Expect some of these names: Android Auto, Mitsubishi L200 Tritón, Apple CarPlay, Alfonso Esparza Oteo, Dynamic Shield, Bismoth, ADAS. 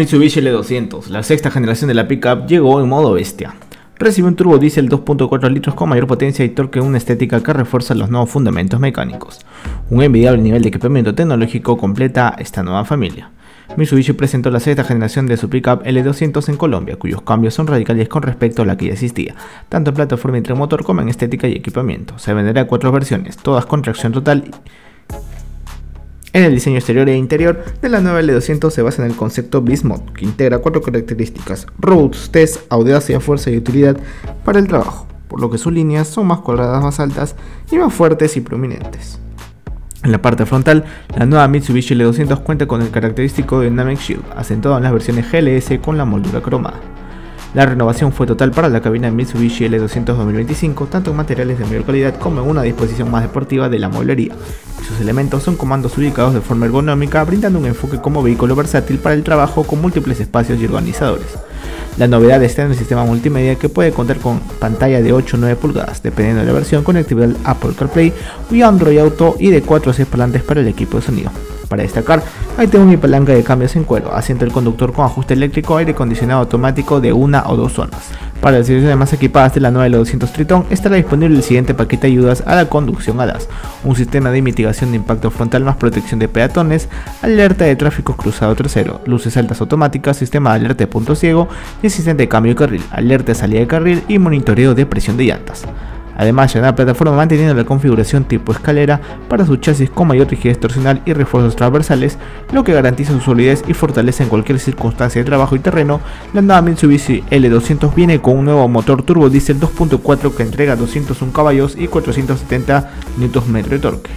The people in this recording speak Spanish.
Mitsubishi L200, la sexta generación de la pickup, llegó en modo bestia. Recibe un turbo diésel 2.4 litros con mayor potencia y torque, una estética que refuerza los nuevos fundamentos mecánicos. Un envidiable nivel de equipamiento tecnológico completa esta nueva familia. Mitsubishi presentó la sexta generación de su pickup L200 en Colombia, cuyos cambios son radicales con respecto a la que ya existía, tanto en plataforma intramotor como en estética y equipamiento. Se venderá 4 versiones, todas con tracción total. En el diseño exterior e interior de la nueva L200 se basa en el concepto Bismoth, que integra 4 características: robustez, audacia, fuerza y utilidad para el trabajo, por lo que sus líneas son más cuadradas, más altas y más fuertes y prominentes. En la parte frontal, la nueva Mitsubishi L200 cuenta con el característico Dynamic Shield, asentado en las versiones GLS con la moldura cromada. La renovación fue total para la cabina de Mitsubishi L200 2025, tanto en materiales de mayor calidad como en una disposición más deportiva de la mueblería. Sus elementos son comandos ubicados de forma ergonómica, brindando un enfoque como vehículo versátil para el trabajo con múltiples espacios y organizadores. La novedad está en el sistema multimedia, que puede contar con pantalla de 8 o 9 pulgadas, dependiendo de la versión, conectividad al Apple CarPlay y Android Auto, y de 4 o 6 parlantes para el equipo de sonido. Para destacar, hay timón y palanca de cambios en cuero, asiento del conductor con ajuste eléctrico, aire acondicionado automático de 1 o 2 zonas. Para las ediciones más equipadas de la nueva L200 Tritón estará disponible el siguiente paquete de ayudas a la conducción ADAS, un sistema de mitigación de impacto frontal más protección de peatones, alerta de tráfico cruzado trasero, luces altas automáticas, sistema de alerta de punto ciego y asistente de cambio de carril, alerta de salida de carril y monitoreo de presión de llantas. Además, llena la plataforma manteniendo la configuración tipo escalera para su chasis con mayor rigidez torsional y refuerzos transversales, lo que garantiza su solidez y fortaleza en cualquier circunstancia de trabajo y terreno. La nueva Mitsubishi L200 viene con un nuevo motor turbo diésel 2.4 que entrega 201 caballos y 470 Nm de torque.